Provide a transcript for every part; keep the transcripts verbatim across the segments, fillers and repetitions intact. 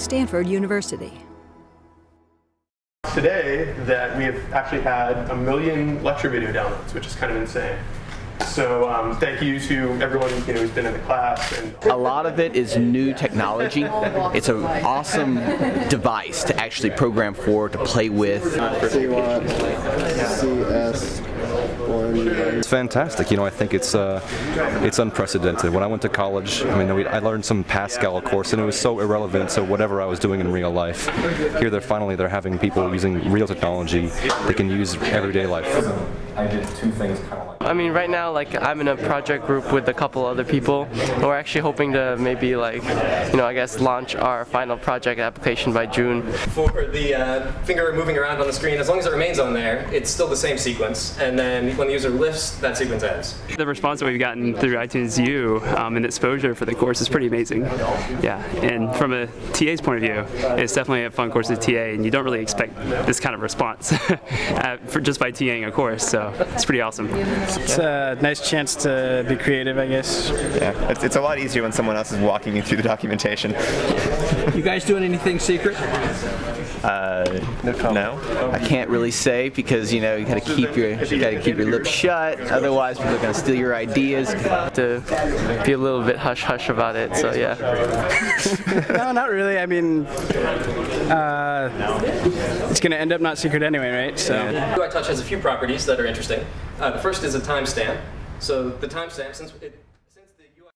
Stanford University. Today that we have actually had a million lecture video downloads, which is kind of insane. So um, thank you to everyone you know, who's been in the class. And a lot of it is new technology. It's an awesome device to actually program for, to play with. It's fantastic. You know, I think it's uh, it's unprecedented. When I went to college, I mean, we, I learned some Pascal course, and it was so irrelevant to whatever I was doing in real life. Here, they're finally they're having people using real technology they can use everyday life. I did two things kind of like. I mean, right now, like, I'm in a project group with a couple other people, and we're actually hoping to maybe, like, you know, I guess launch our final project application by June. For the uh, finger moving around on the screen, as long as it remains on there, it's still the same sequence, and then when the user lifts, that sequence ends. The response that we've gotten through iTunes U um, and exposure for the course is pretty amazing. Yeah, and from a T A's point of view, it's definitely a fun course as T A, and you don't really expect this kind of response uh, for just by TAing a course, so it's pretty awesome. It's a nice chance to be creative, I guess. Yeah, it's, it's a lot easier when someone else is walking you through the documentation. You guys doing anything secret? Uh, no, no. I can't really say because you know you gotta keep your you gotta keep your lips shut. Otherwise, people are gonna steal your ideas. To be a little bit hush hush about it. So yeah. No, not really. I mean, uh, it's gonna end up not secret anyway, right? So. UITouch has a few properties that are interesting. Uh, the first is a timestamp. So the timestamp, since it, since the U I.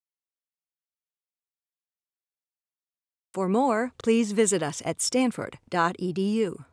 For more, please visit us at stanford dot e d u.